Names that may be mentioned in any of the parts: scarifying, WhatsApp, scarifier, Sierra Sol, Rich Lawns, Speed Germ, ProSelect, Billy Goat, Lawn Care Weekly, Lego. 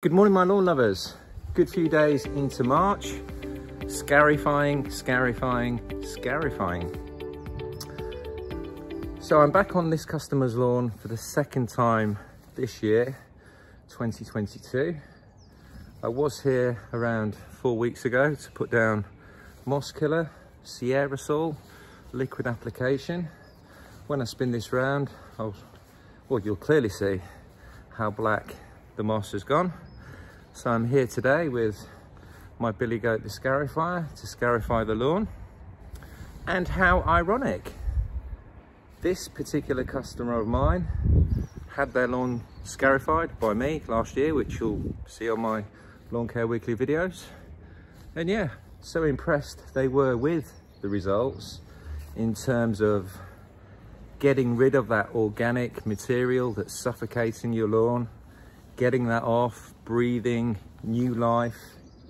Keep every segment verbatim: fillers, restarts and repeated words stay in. Good morning, my lawn lovers. Good few days into March. Scarifying, scarifying, scarifying. So I'm back on this customer's lawn for the second time this year, twenty twenty-two. I was here around four weeks ago to put down moss killer, Sierra Sol, liquid application. When I spin this round, I'll, well, you'll clearly see how black the moss has gone. So I'm here today with my Billy Goat the Scarifier to scarify the lawn. And how ironic, this particular customer of mine had their lawn scarified by me last year, which you'll see on my Lawn Care Weekly videos. And yeah, so impressed they were with the results in terms of getting rid of that organic material that's suffocating your lawn, getting that off, breathing new life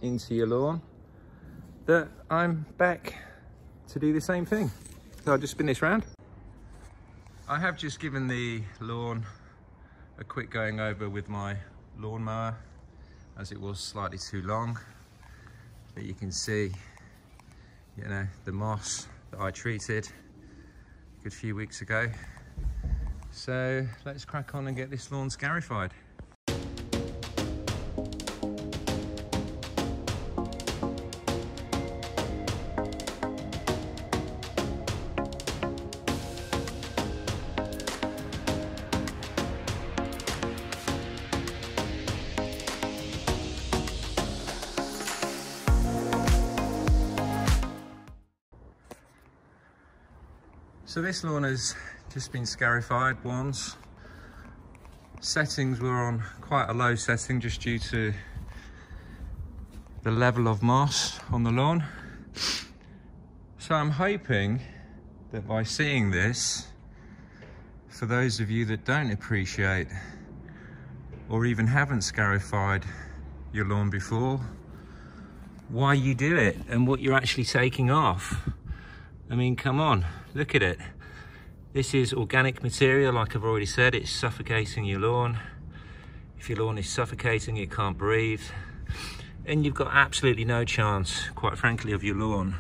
into your lawn, that I'm back to do the same thing. So I'll just spin this round. I have just given the lawn a quick going over with my lawnmower, as it was slightly too long, but you can see, you know, the moss that I treated a good few weeks ago. So let's crack on and get this lawn scarified. So this lawn has just been scarified once. Settings were on quite a low setting just due to the level of moss on the lawn. So I'm hoping that by seeing this, for those of you that don't appreciate or even haven't scarified your lawn before, why you do it and what you're actually taking off. I mean, come on, look at it. This is organic material, like I've already said, it's suffocating your lawn. If your lawn is suffocating, it can't breathe. And you've got absolutely no chance, quite frankly, of your lawn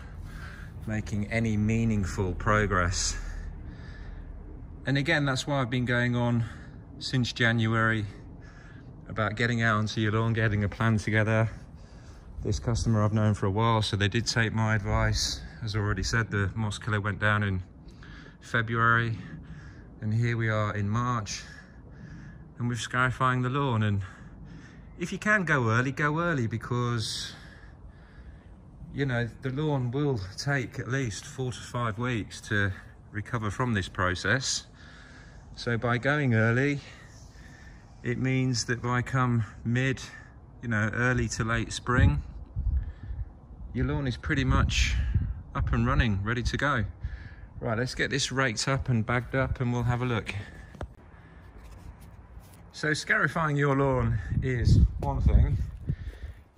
making any meaningful progress. And again, that's why I've been going on since January about getting out onto your lawn, getting a plan together. This customer I've known for a while, so they did take my advice. As already said, the moss killer went down in February, and here we are in March, and we're scarifying the lawn. And if you can go early, go early, because, you know, the lawn will take at least four to five weeks to recover from this process. So by going early, it means that by come mid, you know, early to late spring, your lawn is pretty much up and running, ready to go. Right, let's get this raked up and bagged up and we'll have a look. So scarifying your lawn is one thing,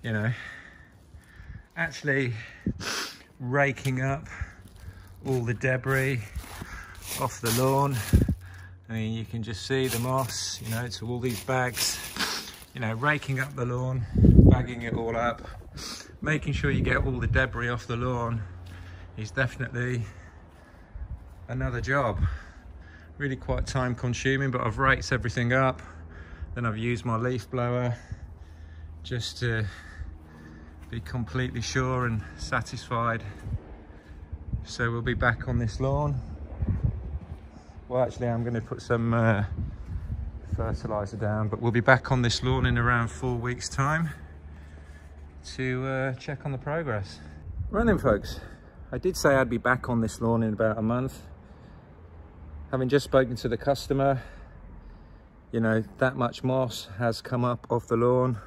you know, actually raking up all the debris off the lawn. I mean, you can just see the moss, you know, to all these bags, you know, raking up the lawn, bagging it all up, making sure you get all the debris off the lawn. It's definitely another job, really quite time consuming, but I've raked everything up, then I've used my leaf blower just to be completely sure and satisfied. So we'll be back on this lawn. Well, actually I'm going to put some uh, fertilizer down, but we'll be back on this lawn in around four weeks time to uh, check on the progress. Right then, folks, I did say I'd be back on this lawn in about a month. Having just spoken to the customer, you know, that much moss has come up off the lawn,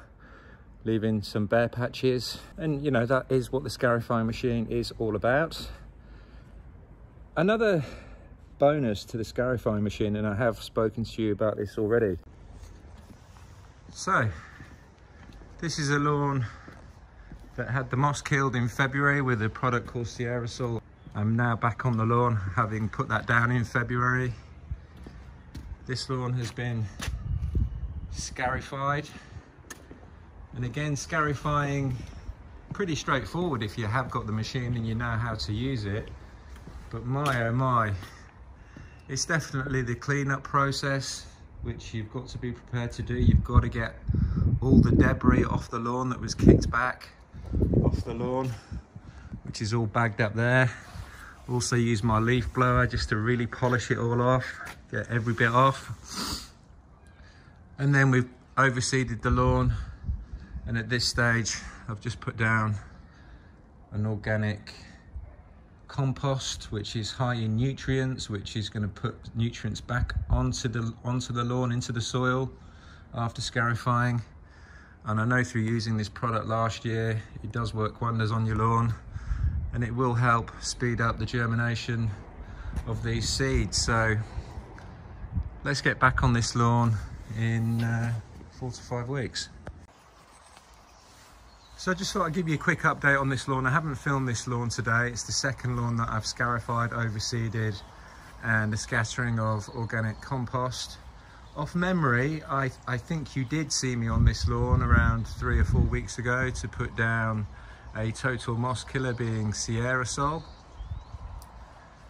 leaving some bare patches. And you know, that is what the scarifying machine is all about. Another bonus to the scarifying machine, and I have spoken to you about this already. So, this is a lawn that had the moss killed in February with a product called Sierra Sol. I'm now back on the lawn, having put that down in February. This lawn has been scarified And again, scarifying, pretty straightforward if you have got the machine and you know how to use it. But my oh my, it's definitely the cleanup process which you've got to be prepared to do. You've got to get all the debris off the lawn that was kicked back off the lawn, which is all bagged up there. Also use my leaf blower just to really polish it all off, get every bit off. And then we've overseeded the lawn, and at this stage I've just put down an organic compost which is high in nutrients, which is going to put nutrients back onto the onto the lawn, into the soil after scarifying. And I know through using this product last year, it does work wonders on your lawn, and it will help speed up the germination of these seeds. So let's get back on this lawn in uh, four to five weeks. So I just thought I'd give you a quick update on this lawn. I haven't filmed this lawn today. It's the second lawn that I've scarified, overseeded, and the scattering of organic compost. Off memory, I, I think you did see me on this lawn around three or four weeks ago to put down a total moss killer, being Sierra Sol.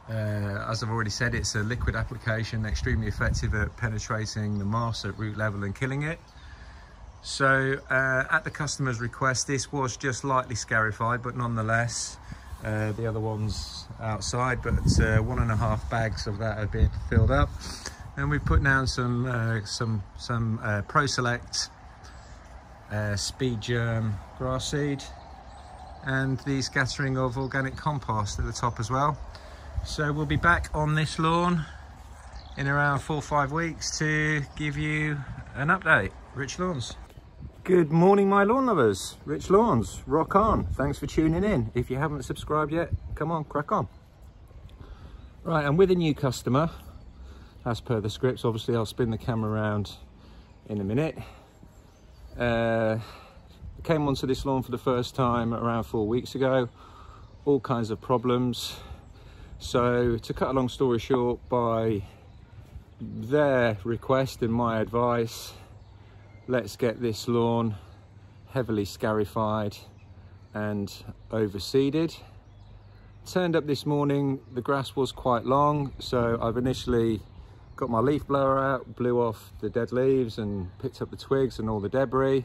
Uh, as I've already said, it's a liquid application, extremely effective at penetrating the moss at root level and killing it. So uh, at the customer's request, this was just lightly scarified, but nonetheless, uh, the other one's outside, but uh, one and a half bags of that have been filled up. And we've put down some uh, some some uh, ProSelect uh, Speed Germ grass seed, and the scattering of organic compost at the top as well. So we'll be back on this lawn in around four or five weeks to give you an update. Rich Lawns. Good morning, my lawn lovers. Rich Lawns, rock on. Thanks for tuning in. If you haven't subscribed yet, come on, crack on. Right, I'm with a new customer, as per the scripts. Obviously, I'll spin the camera around in a minute. Uh, came onto this lawn for the first time around four weeks ago. All kinds of problems. So to cut a long story short, by their request and my advice, let's get this lawn heavily scarified and overseeded. Turned up this morning, the grass was quite long, so I've initially got my leaf blower out, blew off the dead leaves and picked up the twigs and all the debris,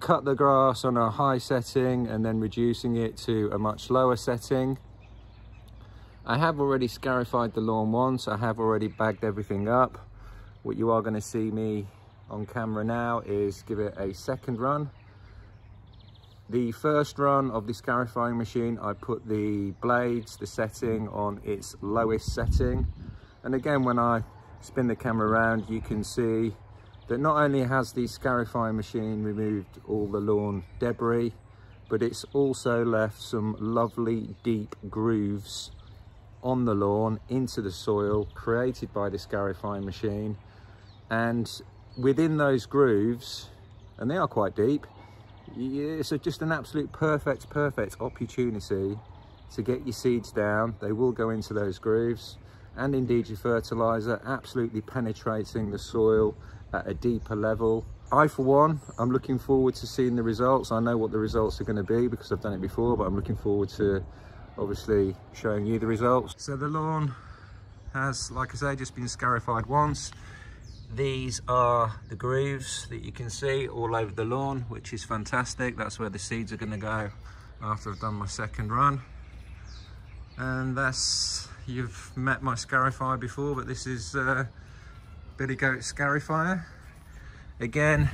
cut the grass on a high setting and then reducing it to a much lower setting. I have already scarified the lawn once, I have already bagged everything up. What you are going to see me on camera now is give it a second run. The first run of the scarifying machine, I put the blades, the setting, on its lowest setting. And again, when I spin the camera around, you can see that not only has the scarifying machine removed all the lawn debris, but it's also left some lovely deep grooves on the lawn into the soil created by the scarifying machine. And within those grooves, and they are quite deep, it's just an absolute perfect, perfect opportunity to get your seeds down. They will go into those grooves, and indeed your fertilizer, absolutely penetrating the soil at a deeper level. I, for one, I'm looking forward to seeing the results. I know what the results are going to be because I've done it before, but I'm looking forward to obviously showing you the results. So the lawn has, like I say, just been scarified once. These are the grooves that you can see all over the lawn, which is fantastic. That's where the seeds are going to go after I've done my second run. And that's, you've met my scarifier before, but this is uh, Billy Goat scarifier. Again,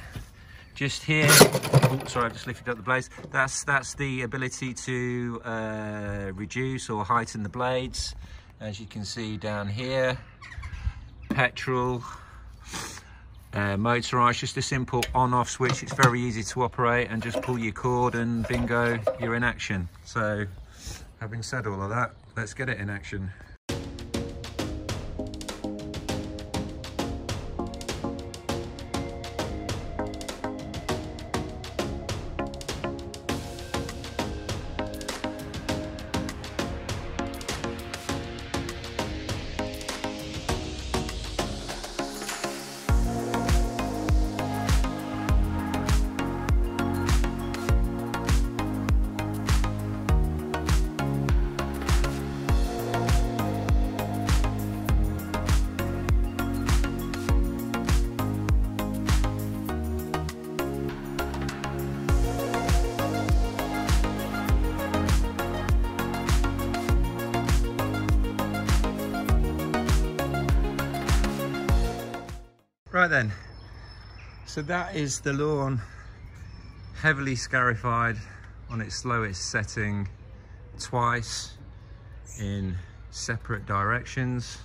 just here, oh, sorry, I've just lifted up the blades. That's, that's the ability to uh, reduce or heighten the blades. As you can see down here, petrol, uh, motorized, just a simple on-off switch. It's very easy to operate, and just pull your cord and bingo, you're in action. So, having said all of that, let's get it in action. Right then, so that is the lawn, heavily scarified on its slowest setting twice in separate directions.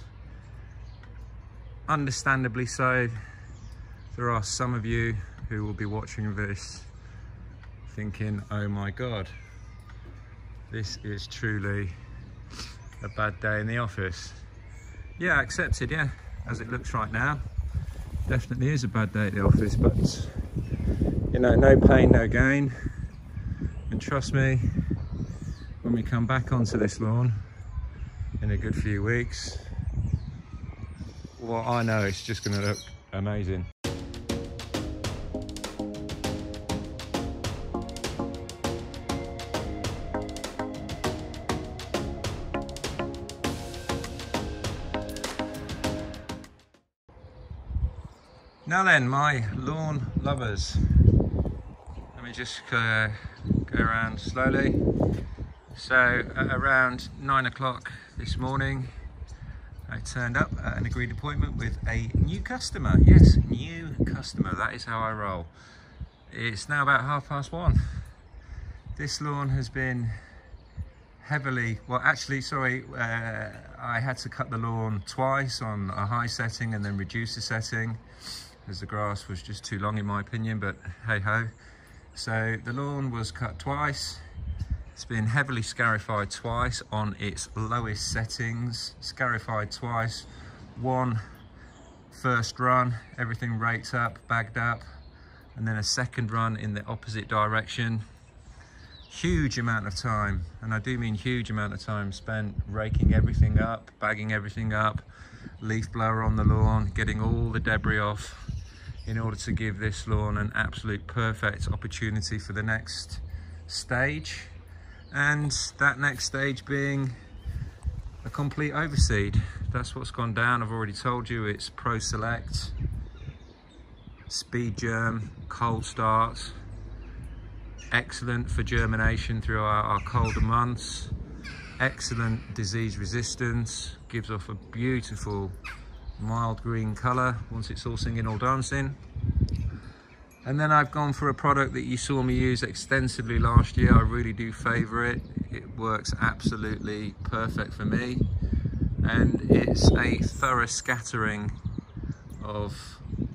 Understandably so, there are some of you who will be watching this thinking, oh my God, this is truly a bad day in the office. Yeah, accepted, yeah, as it looks right now. Definitely is a bad day at the office, but you know, no pain, no gain. And trust me, when we come back onto this lawn in a good few weeks, well, I know it's just gonna look amazing. Now then, my lawn lovers, let me just uh, go around slowly. So at around nine o'clock this morning, I turned up at an agreed appointment with a new customer. Yes, new customer, that is how I roll. It's now about half past one. This lawn has been heavily, well actually, sorry, uh, I had to cut the lawn twice on a high setting and then reduce the setting, as the grass was just too long in my opinion, but hey ho. So the lawn was cut twice. It's been heavily scarified twice on its lowest settings, scarified twice. One first run, everything raked up, bagged up, and then a second run in the opposite direction. Huge amount of time, and I do mean huge amount of time spent raking everything up, bagging everything up, leaf blower on the lawn, getting all the debris off, in order to give this lawn an absolute perfect opportunity for the next stage, and that next stage being a complete overseed. That's what's gone down. I've already told you, it's ProSelect, Speed Germ, cold start, excellent for germination throughout our colder months, excellent disease resistance, gives off a beautiful mild green colour once it's all singing, all dancing. And then I've gone for a product that you saw me use extensively last year. I really do favour it. It works absolutely perfect for me, and it's a thorough scattering of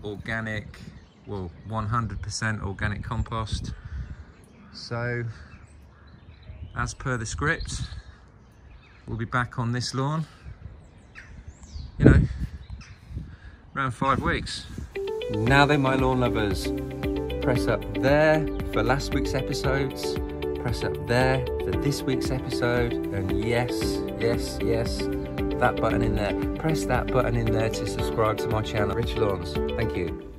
organic, well, one hundred percent organic compost. So as per the script, we'll be back on this lawn, you know, around five weeks. Now then, my lawn lovers, press up there for last week's episodes, press up there for this week's episode, and yes, yes, yes, that button in there. Press that button in there to subscribe to my channel, Rich Lawns. Thank you.